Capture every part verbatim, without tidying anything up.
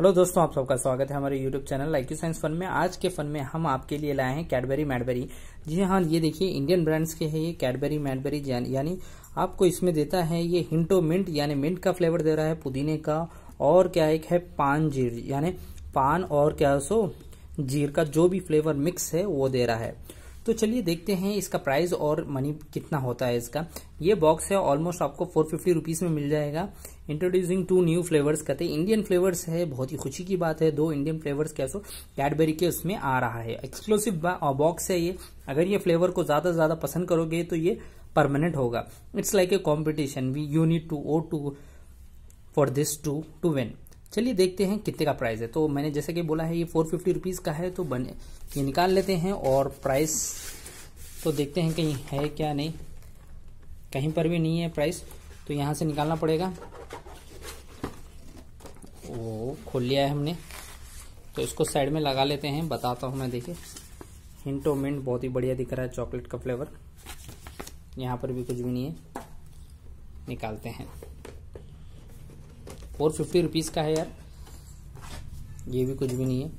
Hello दोस्तों, आप सबका स्वागत है हमारे YouTube channel like you science fun में। आज के फन में हम आपके लिए लाए हैं कैडबरी मैडबरी। जी हाँ, ये देखिए इंडियन ब्रांड्स के हैं ये कैडबरी मैडबरी। यानी आपको इसमें देता है ये हिंट ओ मिंट, यानी मिंट का फ्लेवर दे रहा है, पुदीने का, और क्या एक है पान जीर, यानी पान और क्या सो जीर का जो भी फ्लेवर मिक्स है वो दे रहा है। तो चलिए देखते हैं इसका प्राइस और मनी कितना होता है इसका। ये बॉक्स है ऑलमोस्ट आपको फोर फिफ्टी रुपीज में मिल जाएगा। इंट्रोड्यूसिंग टू न्यू फ्लेवर्स कहते हैं, इंडियन फ्लेवर्स है, बहुत ही खुशी की बात है। दो इंडियन फ्लेवर्स कैसो कैडबरी के उसमें आ रहा है। एक्सक्लूसिव बॉक्स है ये। अगर ये फ्लेवर को ज्यादा से ज्यादा पसंद करोगे तो ये परमानेंट होगा। It's like a competition, we you need to oh to for this to to win. चलिए देखते हैं कितने का प्राइस है। तो मैंने जैसे कि बोला है ये फोर फिफ्टी रुपीज़ का है। तो बने ये निकाल लेते हैं और प्राइस तो देखते हैं कहीं है क्या। नहीं, कहीं पर भी नहीं है प्राइस, तो यहाँ से निकालना पड़ेगा। वो खोल लिया है हमने, तो इसको साइड में लगा लेते हैं, बताता हूँ मैं। देखिए हिंट ओ मिंट बहुत ही बढ़िया दिख रहा है, चॉकलेट का फ्लेवर। यहाँ पर भी कुछ भी नहीं है, निकालते हैं। फोर फिफ्टी रुपीज़ का है यार, ये भी कुछ भी नहीं है।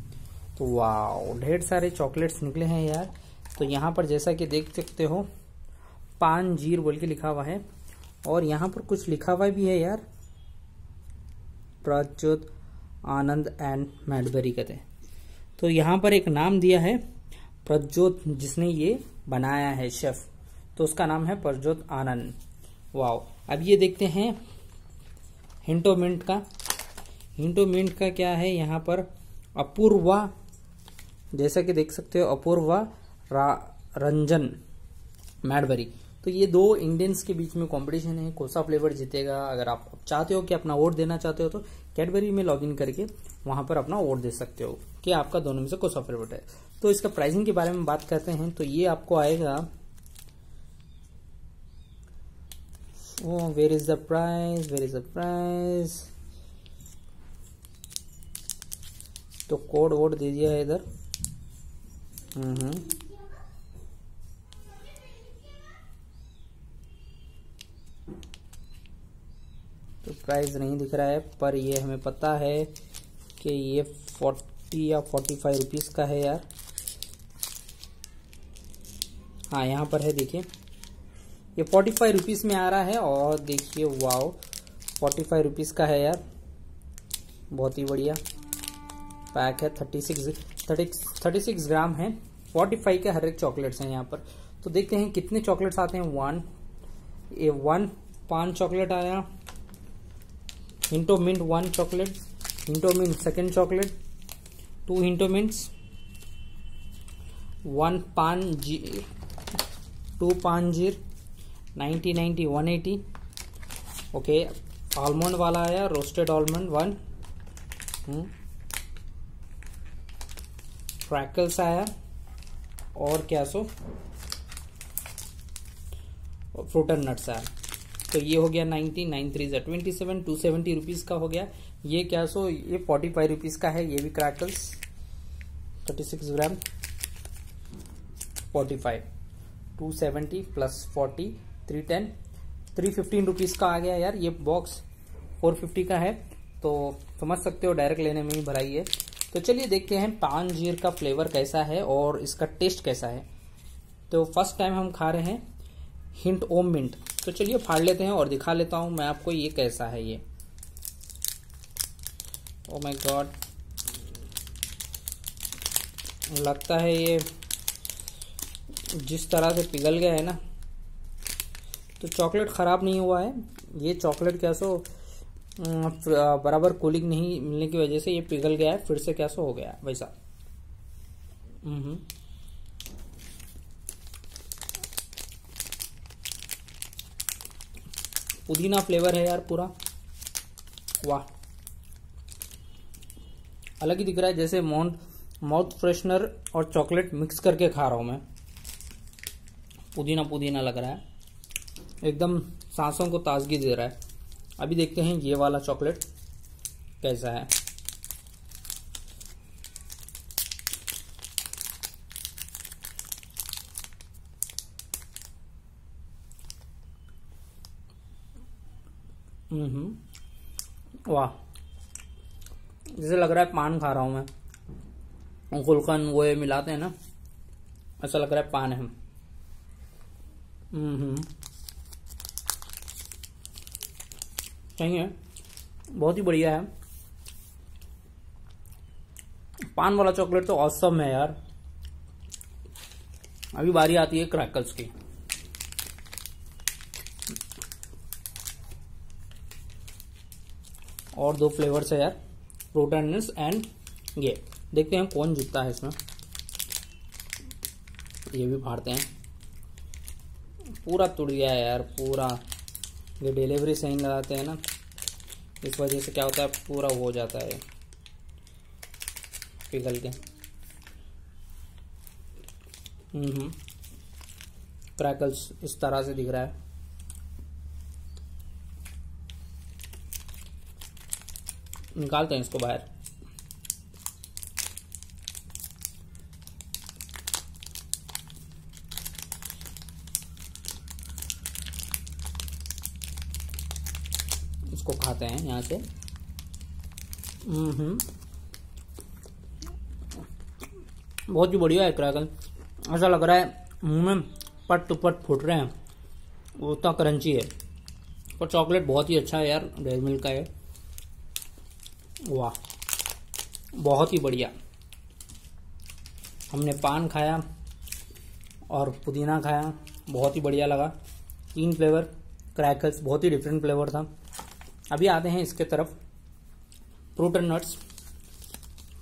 तो वाओ, ढेर सारे चॉकलेट्स निकले हैं यार। तो यहाँ पर जैसा कि देख सकते हो पान जीर बोल के लिखा हुआ है, और यहाँ पर कुछ लिखा हुआ भी है यार, प्राज्योत आनंद एंड मैडबरी कहते हैं। तो यहाँ पर एक नाम दिया है प्रज्योत, जिसने ये बनाया है शेफ, तो उसका नाम है प्रज्योत आनंद। वाओ, अब ये देखते हैं हिंट ओ मिंट का। हिंट ओ मिंट का क्या है यहाँ पर, अपूर्वा, जैसा कि देख सकते हो अपूर्वा रंजन मैडबरी। तो ये दो इंडियंस के बीच में कंपटीशन है, कौन सा फ्लेवर जीतेगा। अगर आप चाहते हो कि अपना वोट देना चाहते हो तो कैडबरी में लॉगिन करके वहां पर अपना वोट दे सकते हो कि आपका दोनों में से कौन सा फेवरेट है। तो इसका प्राइसिंग के बारे में बात करते हैं। तो ये आपको आएगा, where is the price, where is the price. तो कोड वोड दे दिया है इधर। हम्म तो प्राइस नहीं दिख रहा है, पर ये हमें पता है कि ये फोर्टी या फोर्टी फाइव रुपीज का है यार। हाँ, यहाँ पर है, देखिए ये फोर्टी फाइव रुपीज में आ रहा है। और देखिए वाओ, फोर्टी फाइव रुपीज का है यार, बहुत ही बढ़िया पैक है। Thirty six thirty thirty six gram है, फोर्टी फाइव के हर एक चॉकलेट्स हैं यहाँ पर। तो देखते हैं कितने चॉकलेट्स आते हैं। वन ये वन पान चॉकलेट आया, hint o mint one chocolate, hint o mint second chocolate, two hint o mints, one paan जी, टू पान जीर, ninety ninety one eighty. Okay, almond वाला आया, रोस्टेड आलमंड वन, क्रैकल्स आया, और क्या सो फ्रूटन नट्स आया। तो ये हो गया नाइन्टी, नाइन थ्री जै twenty seven, two seventy rupees का हो गया ये। क्या सो ये फोर्टी फाइव रुपीज़ का है, ये भी crackles thirty six gram, forty five, two seventy plus forty, three ten, three fifteen rupees का आ गया यार। ये बॉक्स फोर फिफ्टी का है, तो समझ सकते हो डायरेक्ट लेने में ही भराई है। तो चलिए देखते हैं पान जीर का फ्लेवर कैसा है और इसका टेस्ट कैसा है। तो फर्स्ट टाइम हम खा रहे हैं हिंट ओ मिंट। तो चलिए फाड़ लेते हैं और दिखा लेता हूँ मैं आपको ये कैसा है ये। ओ माय गॉड, लगता है ये जिस तरह से पिघल गया है ना। तो चॉकलेट ख़राब नहीं हुआ है, ये चॉकलेट क्या सो बराबर कूलिंग नहीं मिलने की वजह से ये पिघल गया है, फिर से क्या सो हो गया है वैसा। हम्म पुदीना फ्लेवर है यार पूरा। वाह, अलग ही दिख रहा है, जैसे माउथ माउथ फ्रेशनर और चॉकलेट मिक्स करके खा रहा हूँ मैं। पुदीना पुदीना लग रहा है, एकदम सांसों को ताजगी दे रहा है। अभी देखते हैं ये वाला चॉकलेट कैसा है। हम्म वाह, जैसे लग रहा है पान खा रहा हूँ मैं, गुलकंद वो ये मिलाते हैं ना, ऐसा लग रहा है पान है। हम्म सही है, बहुत ही बढ़िया है। पान वाला चॉकलेट तो ऑसम है यार। अभी बारी आती है क्रैकर्स की। और दो फ्लेवर्स है यार, प्रोटनस एंड ये, देखते हैं कौन जीतता है इसमें। ये भी फाड़ते हैं, पूरा टूट गया है यार पूरा। ये डिलीवरी सही लगाते हैं ना, इस वजह से क्या होता है पूरा हो जाता है पिघल के। हम्म क्रैकल्स इस तरह से दिख रहा है। निकालते हैं इसको बाहर। इसको खाते हैं यहाँ से। हम्म बहुत ही बढ़िया है क्रैकल। ऐसा लग रहा है मुंह में पट टू पट फूट रहे हैं, वो उतना क्रंची है। पर चॉकलेट बहुत ही अच्छा है यार, डेयरी मिल्क का है। वाह बहुत ही बढ़िया। हमने पान खाया और पुदीना खाया, बहुत ही बढ़िया लगा। तीन फ्लेवर क्रैकर्स, बहुत ही डिफरेंट फ्लेवर था। अभी आते हैं इसके तरफ, फ्रूट एंड नट्स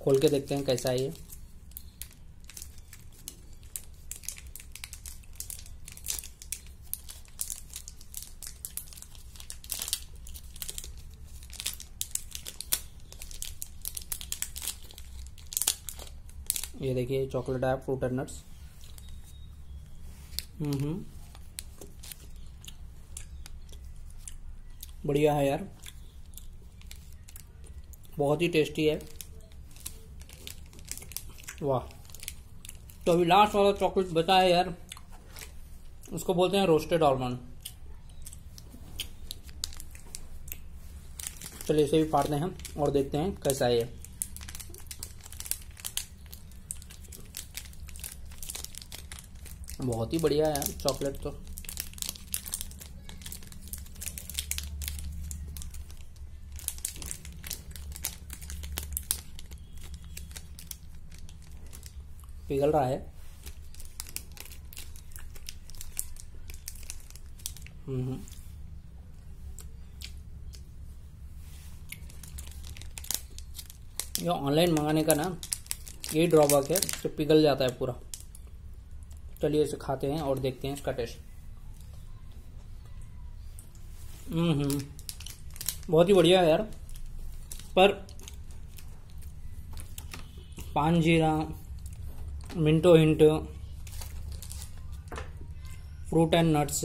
खोल के देखते हैं कैसा है ये। ये देखिए चॉकलेट है फ्रूट एंड नट्स। हम्म बढ़िया है यार, बहुत ही टेस्टी है। वाह, तो अभी लास्ट वाला चॉकलेट बचा है यार, उसको बोलते हैं रोस्टेड आलमंड। चलिए इसे भी फाड़ते हैं और देखते हैं कैसा है ये। बहुत ही बढ़िया है चॉकलेट तो। पिघल रहा है। हम्म ये ऑनलाइन मंगाने का ना ये ड्रॉबैक है, तो पिघल जाता है पूरा। चलिए इसे खाते हैं और देखते हैं इसका टेस्ट। हम्म बहुत ही बढ़िया है यार। पर पान जीरा, मिंटो हिंट, फ्रूट एंड नट्स,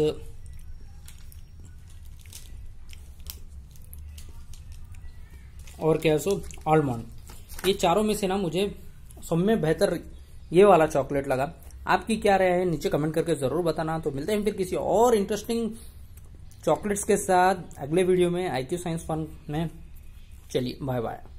और क्या सो आलमंड, ये चारों में से ना मुझे सब में बेहतर ये वाला चॉकलेट लगा। आपकी क्या राय है नीचे कमेंट करके जरूर बताना। तो मिलते हैं फिर किसी और इंटरेस्टिंग चॉकलेट्स के साथ अगले वीडियो में, आई क्यू साइंस फन में। चलिए बाय बाय।